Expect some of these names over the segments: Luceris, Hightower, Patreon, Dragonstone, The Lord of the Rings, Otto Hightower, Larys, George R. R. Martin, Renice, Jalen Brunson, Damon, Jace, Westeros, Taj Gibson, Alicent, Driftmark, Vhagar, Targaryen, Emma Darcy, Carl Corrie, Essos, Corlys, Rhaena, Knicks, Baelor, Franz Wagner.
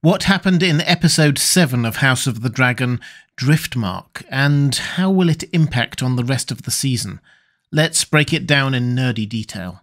What happened in episode 7 of House of the Dragon, Driftmark, and how will it impact on the rest of the season? Let's break it down in nerdy detail.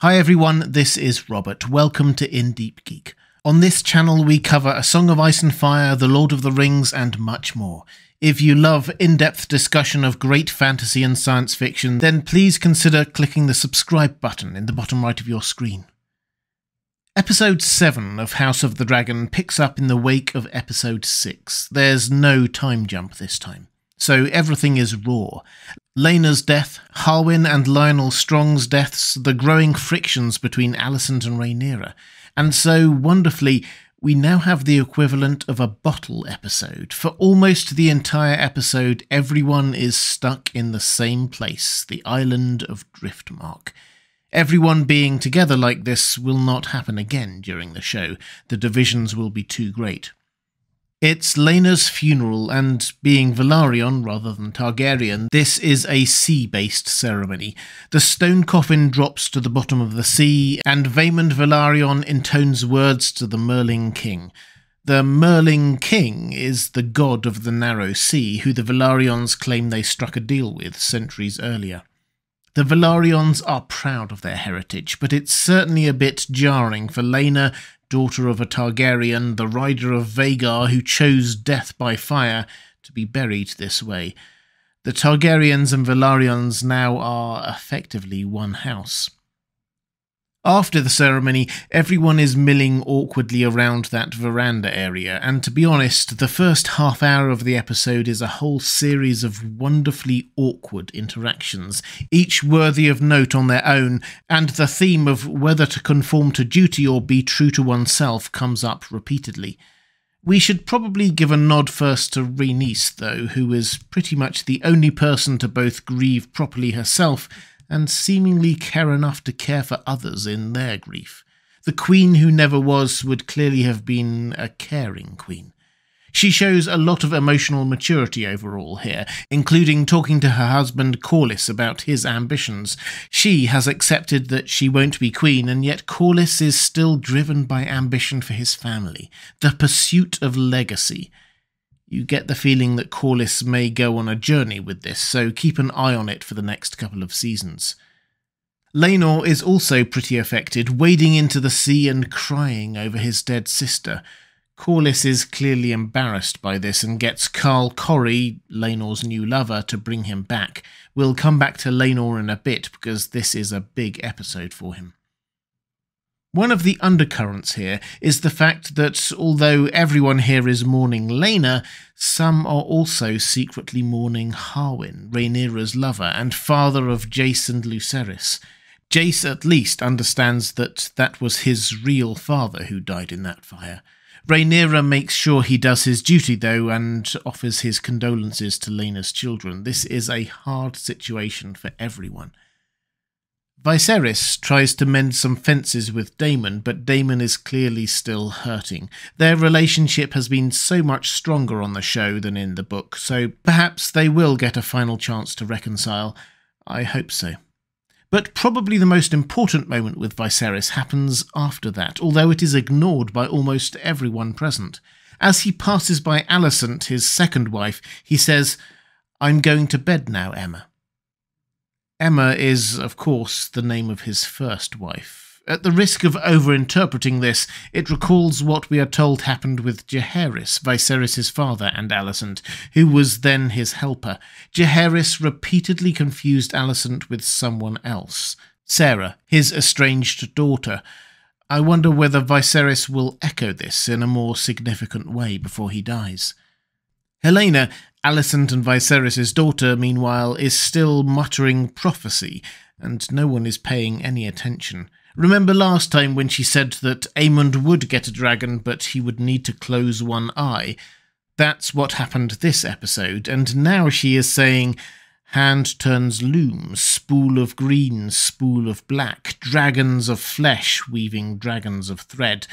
Hi everyone, this is Robert. Welcome to In Deep Geek. On this channel we cover A Song of Ice and Fire, The Lord of the Rings, and much more. If you love in-depth discussion of great fantasy and science fiction, then please consider clicking the subscribe button in the bottom right of your screen. Episode 7 of House of the Dragon picks up in the wake of Episode 6. There's no time jump this time, so everything is raw. Laenor's death, Harwin and Lionel Strong's deaths, the growing frictions between Alicent and Rhaenyra. And so, wonderfully, we now have the equivalent of a bottle episode. For almost the entire episode, everyone is stuck in the same place, the island of Driftmark. Everyone being together like this will not happen again during the show. The divisions will be too great. It's Laenor's funeral, and being Velaryon rather than Targaryen, this is a sea-based ceremony. The stone coffin drops to the bottom of the sea, and Vaemond Velaryon intones words to the Merling King. The Merling King is the god of the Narrow Sea, who the Velaryons claim they struck a deal with centuries earlier. The Velaryons are proud of their heritage, but it's certainly a bit jarring for Laenor, daughter of a Targaryen, the rider of Vhagar who chose death by fire, to be buried this way. The Targaryens and Velaryons now are effectively one house. After the ceremony, everyone is milling awkwardly around that veranda area, and to be honest, the first half hour of the episode is a whole series of wonderfully awkward interactions, each worthy of note on their own, and the theme of whether to conform to duty or be true to oneself comes up repeatedly. We should probably give a nod first to Renice, though, who is pretty much the only person to both grieve properly herself and seemingly care enough to care for others in their grief. The queen who never was would clearly have been a caring queen. She shows a lot of emotional maturity overall here, including talking to her husband Corlys about his ambitions. She has accepted that she won't be queen, and yet Corlys is still driven by ambition for his family, the pursuit of legacy. You get the feeling that Corlys may go on a journey with this, so keep an eye on it for the next couple of seasons. Laenor is also pretty affected, wading into the sea and crying over his dead sister. Corlys is clearly embarrassed by this and gets Carl Corrie, Laenor's new lover, to bring him back. We'll come back to Laenor in a bit because this is a big episode for him. One of the undercurrents here is the fact that, although everyone here is mourning Laenor, some are also secretly mourning Harwin, Rhaenyra's lover, and father of Jace and Luceris. Jace at least understands that that was his real father who died in that fire. Rhaenyra makes sure he does his duty, though, and offers his condolences to Laenor's children. This is a hard situation for everyone. Viserys tries to mend some fences with Damon, but Damon is clearly still hurting. Their relationship has been so much stronger on the show than in the book, so perhaps they will get a final chance to reconcile. I hope so. But probably the most important moment with Viserys happens after that, although it is ignored by almost everyone present. As he passes by Alicent, his second wife, he says, "I'm going to bed now, Emma." Emma is, of course, the name of his first wife. At the risk of overinterpreting this, it recalls what we are told happened with Jaehaerys, Viserys' father, and Alicent, who was then his helper. Jaehaerys repeatedly confused Alicent with someone else, Sarah, his estranged daughter. I wonder whether Viserys will echo this in a more significant way before he dies. Helena, Alicent and Viserys' daughter, meanwhile, is still muttering prophecy, and no one is paying any attention. Remember last time when she said that Aemond would get a dragon, but he would need to close one eye? That's what happened this episode, and now she is saying, "Hand turns loom, spool of green, spool of black, dragons of flesh weaving dragons of thread,"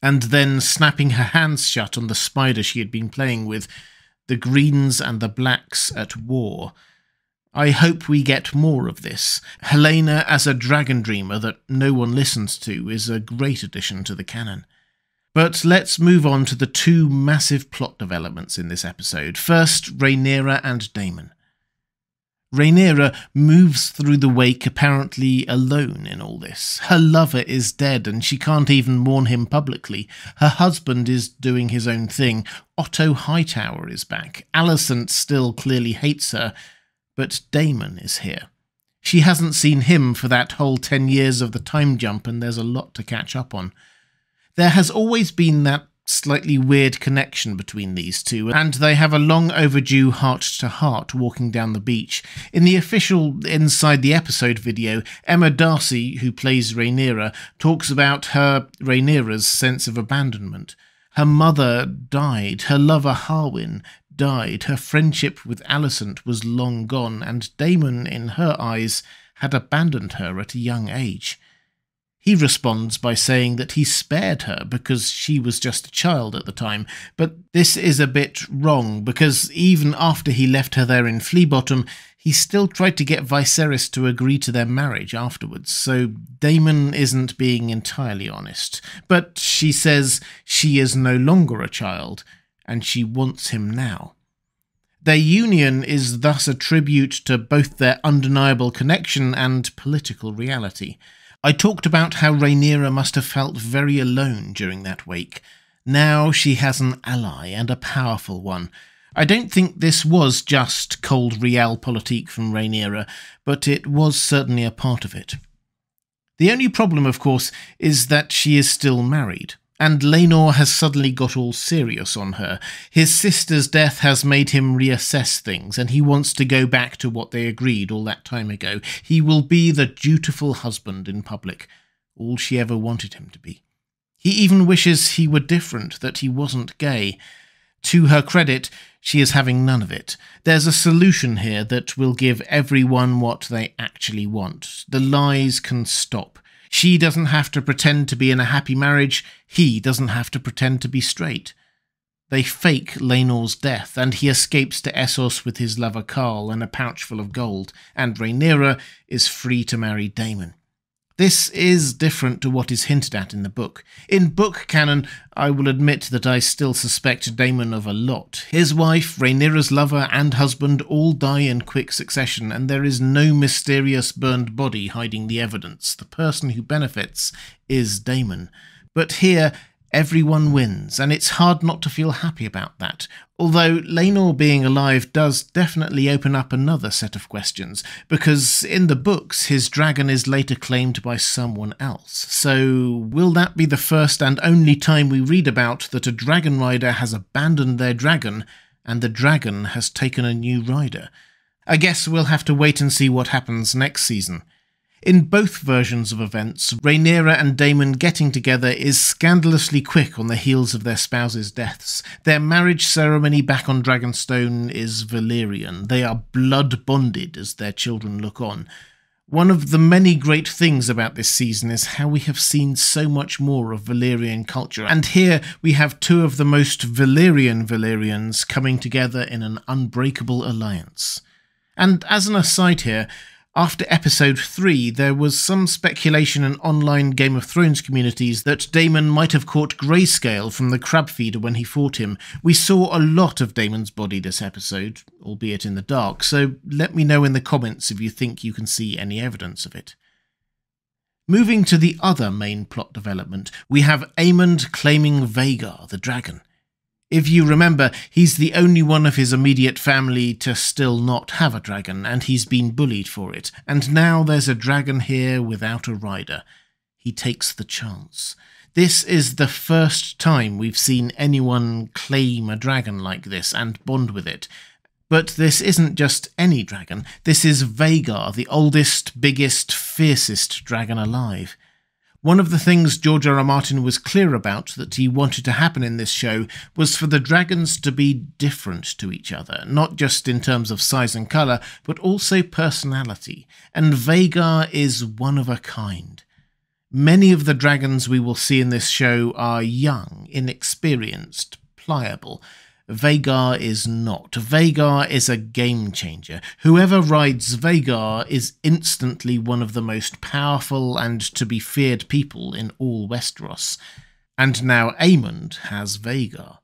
and then snapping her hands shut on the spider she had been playing with. The Greens and the Blacks at war. I hope we get more of this. Helena as a dragon dreamer that no one listens to is a great addition to the canon. But let's move on to the two massive plot developments in this episode. First, Rhaenyra and Damon. Rhaenyra moves through the wake apparently alone in all this. Her lover is dead and she can't even mourn him publicly. Her husband is doing his own thing. Otto Hightower is back. Alicent still clearly hates her, but Damon is here. She hasn't seen him for that whole 10 years of the time jump, and there's a lot to catch up on. There has always been that slightly weird connection between these two, and they have a long overdue heart-to-heart walking down the beach. In the official Inside the Episode video, Emma Darcy, who plays Rhaenyra, talks about her, Rhaenyra's, sense of abandonment. Her mother died, her lover Harwin died, her friendship with Alicent was long gone, and Damon, in her eyes, had abandoned her at a young age. He responds by saying that he spared her because she was just a child at the time, but this is a bit wrong because even after he left her there in Fleabottom, he still tried to get Viserys to agree to their marriage afterwards, so Damon isn't being entirely honest. But she says she is no longer a child, and she wants him now. Their union is thus a tribute to both their undeniable connection and political reality. I talked about how Rhaenyra must have felt very alone during that wake. Now she has an ally, and a powerful one. I don't think this was just cold realpolitik from Rhaenyra, but it was certainly a part of it. The only problem, of course, is that she is still married, and Laenor has suddenly got all serious on her. His sister's death has made him reassess things, and he wants to go back to what they agreed all that time ago. He will be the dutiful husband in public, all she ever wanted him to be. He even wishes he were different, that he wasn't gay. To her credit, she is having none of it. There's a solution here that will give everyone what they actually want. The lies can stop. She doesn't have to pretend to be in a happy marriage, he doesn't have to pretend to be straight. They fake Laenor's death, and he escapes to Essos with his lover Carl and a pouch full of gold, and Rhaenyra is free to marry Damon. This is different to what is hinted at in the book. In book canon, I will admit that I still suspect Damon of a lot. His wife, Rhaenyra's lover and husband all die in quick succession, and there is no mysterious burned body hiding the evidence. The person who benefits is Damon. But here, everyone wins, and it's hard not to feel happy about that. Although Laenor being alive does definitely open up another set of questions, because in the books his dragon is later claimed by someone else. So will that be the first and only time we read about that a dragon rider has abandoned their dragon and the dragon has taken a new rider? I guess we'll have to wait and see what happens next season. In both versions of events, Rhaenyra and Damon getting together is scandalously quick on the heels of their spouses' deaths. Their marriage ceremony back on Dragonstone is Valyrian. They are blood-bonded as their children look on. One of the many great things about this season is how we have seen so much more of Valyrian culture, and here we have two of the most Valyrian Valyrians coming together in an unbreakable alliance. And as an aside here, after episode 3, there was some speculation in online Game of Thrones communities that Damon might have caught Grayscale from the crab feeder when he fought him. We saw a lot of Damon's body this episode, albeit in the dark, so let me know in the comments if you think you can see any evidence of it. Moving to the other main plot development, we have Aemond claiming Vhagar, the dragon. If you remember, he's the only one of his immediate family to still not have a dragon, and he's been bullied for it. And now there's a dragon here without a rider. He takes the chance. This is the first time we've seen anyone claim a dragon like this and bond with it. But this isn't just any dragon. This is Vhagar, the oldest, biggest, fiercest dragon alive. One of the things George R. R. Martin was clear about that he wanted to happen in this show was for the dragons to be different to each other, not just in terms of size and colour, but also personality, and Vhagar is one of a kind. Many of the dragons we will see in this show are young, inexperienced, pliable. Vhagar is not. Vhagar is a game changer. Whoever rides Vhagar is instantly one of the most powerful and to be feared people in all Westeros. and now Aemond has Vhagar.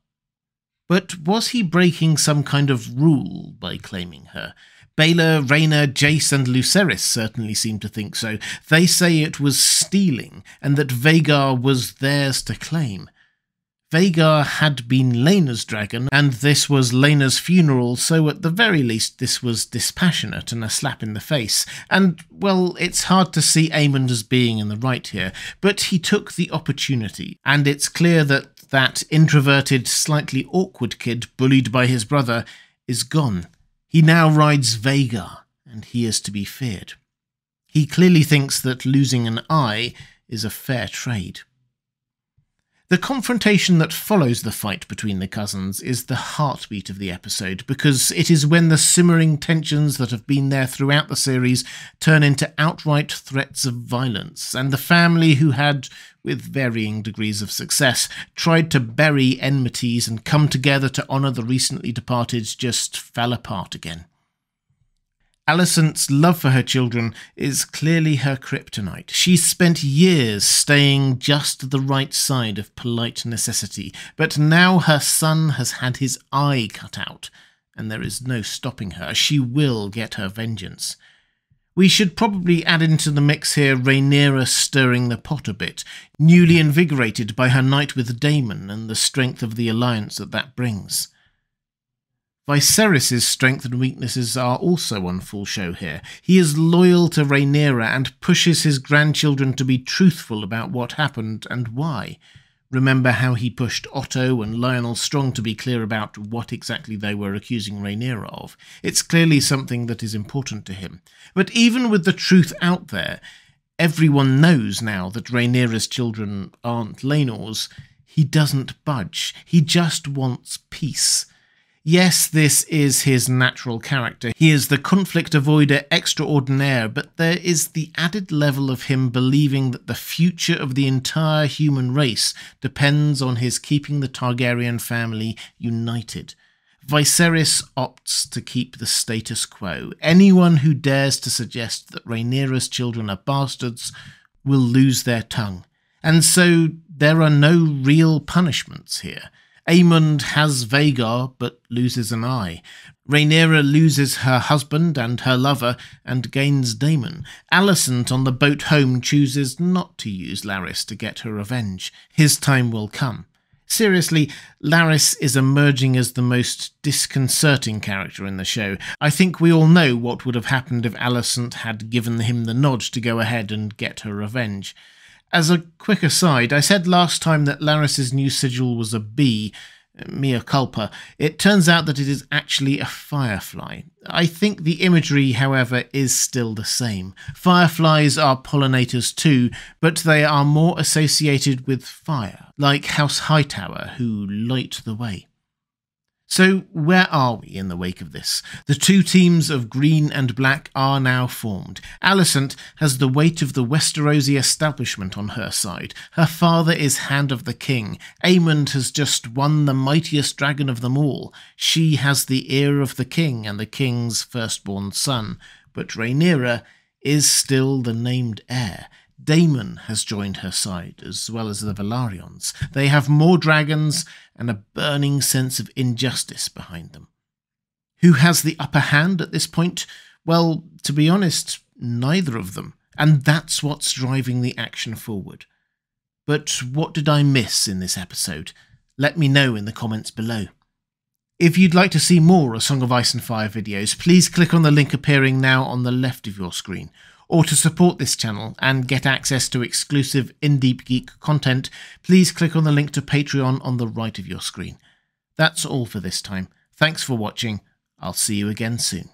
But was he breaking some kind of rule by claiming her? Baelor, Rhaena, Jace and Luceris certainly seem to think so. They say it was stealing, and that Vhagar was theirs to claim. Vhagar had been Laenor's dragon, and this was Laenor's funeral, so at the very least this was dispassionate and a slap in the face. And, well, it's hard to see Aemond as being in the right here, but he took the opportunity, and it's clear that that introverted, slightly awkward kid, bullied by his brother, is gone. He now rides Vhagar, and he is to be feared. He clearly thinks that losing an eye is a fair trade. The confrontation that follows the fight between the cousins is the heartbeat of the episode, because it is when the simmering tensions that have been there throughout the series turn into outright threats of violence, and the family who had, with varying degrees of success, tried to bury enmities and come together to honour the recently departed just fell apart again. Alicent's love for her children is clearly her kryptonite. She's spent years staying just the right side of polite necessity, but now her son has had his eye cut out, and there is no stopping her. She will get her vengeance. We should probably add into the mix here Rhaenyra stirring the pot a bit, newly invigorated by her night with Damon and the strength of the alliance that brings. Viserys' strength and weaknesses are also on full show here. He is loyal to Rhaenyra and pushes his grandchildren to be truthful about what happened and why. Remember how he pushed Otto and Lionel Strong to be clear about what exactly they were accusing Rhaenyra of. It's clearly something that is important to him. But even with the truth out there, everyone knows now that Rhaenyra's children aren't Laenor's. He doesn't budge. He just wants peace. Yes, this is his natural character. He is the conflict avoider extraordinaire, but there is the added level of him believing that the future of the entire human race depends on his keeping the Targaryen family united. Viserys opts to keep the status quo. Anyone who dares to suggest that Rhaenyra's children are bastards will lose their tongue. And so there are no real punishments here. Aemond has Vhagar, but loses an eye. Rhaenyra loses her husband and her lover, and gains Damon. Alicent, on the boat home, chooses not to use Larys to get her revenge. His time will come. Seriously, Larys is emerging as the most disconcerting character in the show. I think we all know what would have happened if Alicent had given him the nod to go ahead and get her revenge. As a quick aside, I said last time that Larys' new sigil was a bee, mea culpa. It turns out that it is actually a firefly. I think the imagery, however, is still the same. Fireflies are pollinators too, but they are more associated with fire, like House Hightower, who light the way. So where are we in the wake of this? The two teams of green and black are now formed. Alicent has the weight of the Westerosi establishment on her side. Her father is Hand of the King. Aemond has just won the mightiest dragon of them all. She has the ear of the king and the king's firstborn son. But Rhaenyra is still the named heir. Damon has joined her side, as well as the Velaryons. They have more dragons and a burning sense of injustice behind them. Who has the upper hand at this point? Well, to be honest, neither of them. And that's what's driving the action forward. But what did I miss in this episode? Let me know in the comments below. If you'd like to see more A Song of Ice and Fire videos, please click on the link appearing now on the left of your screen. Or to support this channel and get access to exclusive In Deep Geek content, please click on the link to Patreon on the right of your screen. That's all for this time. Thanks for watching. I'll see you again soon.